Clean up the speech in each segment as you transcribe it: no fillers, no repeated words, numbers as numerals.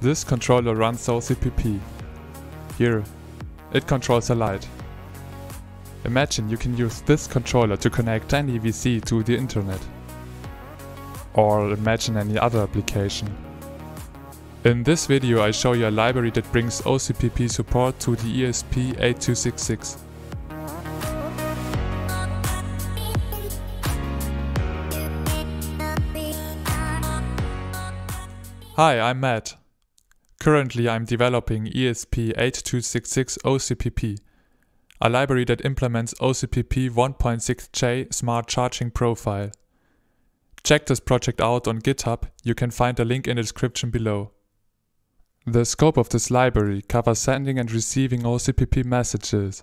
This controller runs the OCPP. Here, it controls the light. Imagine you can use this controller to connect any EVC to the internet. Or imagine any other application. In this video I show you a library that brings OCPP support to the ESP8266. Hi, I'm Matt. Currently I'm developing ESP8266-OCPP, a library that implements OCPP 1.6J smart charging profile. Check this project out on GitHub, you can find a link in the description below. The scope of this library covers sending and receiving OCPP messages.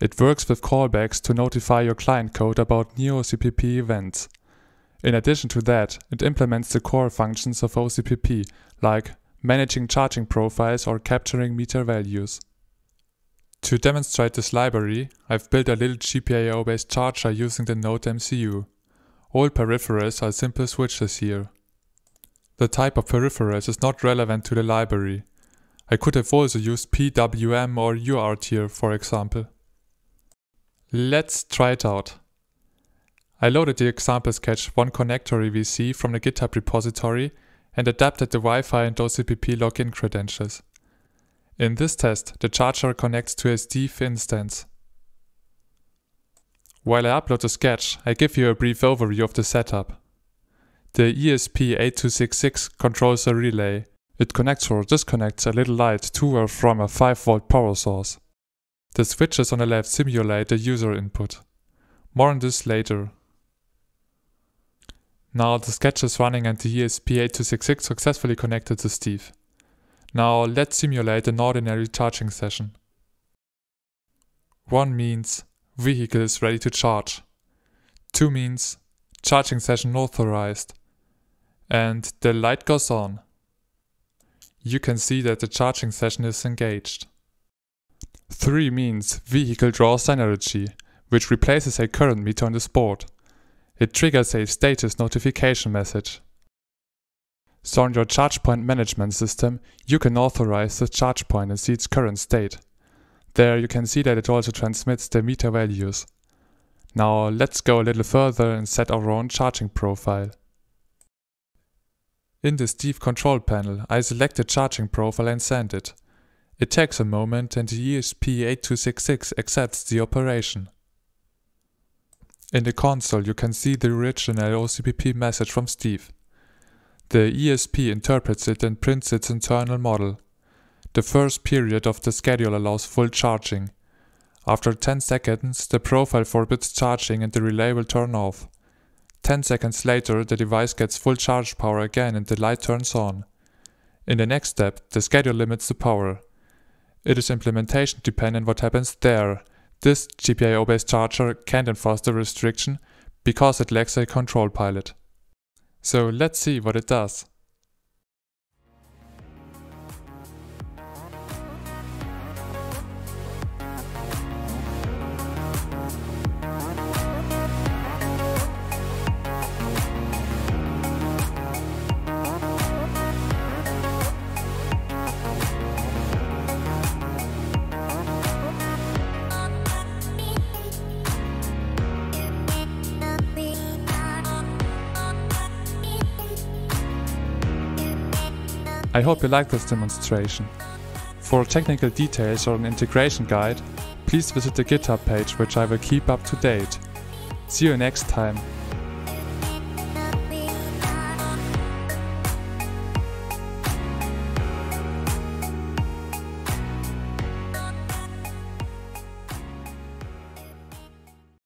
It works with callbacks to notify your client code about new OCPP events. In addition to that, it implements the core functions of OCPP, like managing charging profiles or capturing meter values. To demonstrate this library, I've built a little GPIO based charger using the Node MCU. All peripherals are simple switches here. The type of peripherals is not relevant to the library. I could have also used PWM or UART here, for example. Let's try it out. I loaded the example sketch OneConnectorEVC from the GitHub repository and adapted the Wi-Fi and OCPP login credentials. In this test, the charger connects to a Steve instance. While I upload the sketch, I give you a brief overview of the setup. The ESP8266 controls a relay. It connects or disconnects a little light to or from a 5V power source. The switches on the left simulate the user input. More on this later. Now the sketch is running and the ESP8266 successfully connected to Steve. Now let's simulate an ordinary charging session. 1 means vehicle is ready to charge. 2 means charging session authorized. And the light goes on. You can see that the charging session is engaged. 3 means vehicle draws energy, which replaces a current meter on this board. It triggers a status notification message. So on your charge point management system, you can authorize the charge point and see its current state. There you can see that it also transmits the meter values. Now let's go a little further and set our own charging profile. In the Steve control panel, I select the charging profile and send it. It takes a moment and the ESP8266 accepts the operation. In the console you can see the original OCPP message from Steve. The ESP interprets it and prints its internal model. The first period of the schedule allows full charging. After 10 seconds the profile forbids charging and the relay will turn off. 10 seconds later the device gets full charge power again and the light turns on. In the next step the schedule limits the power. It is implementation dependent what happens there. This GPIO based charger can't enforce the restriction because it lacks a control pilot. So let's see what it does. I hope you like this demonstration. For technical details or an integration guide, please visit the GitHub page, which I will keep up to date. See you next time.